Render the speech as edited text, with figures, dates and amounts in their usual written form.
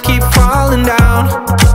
keep falling down.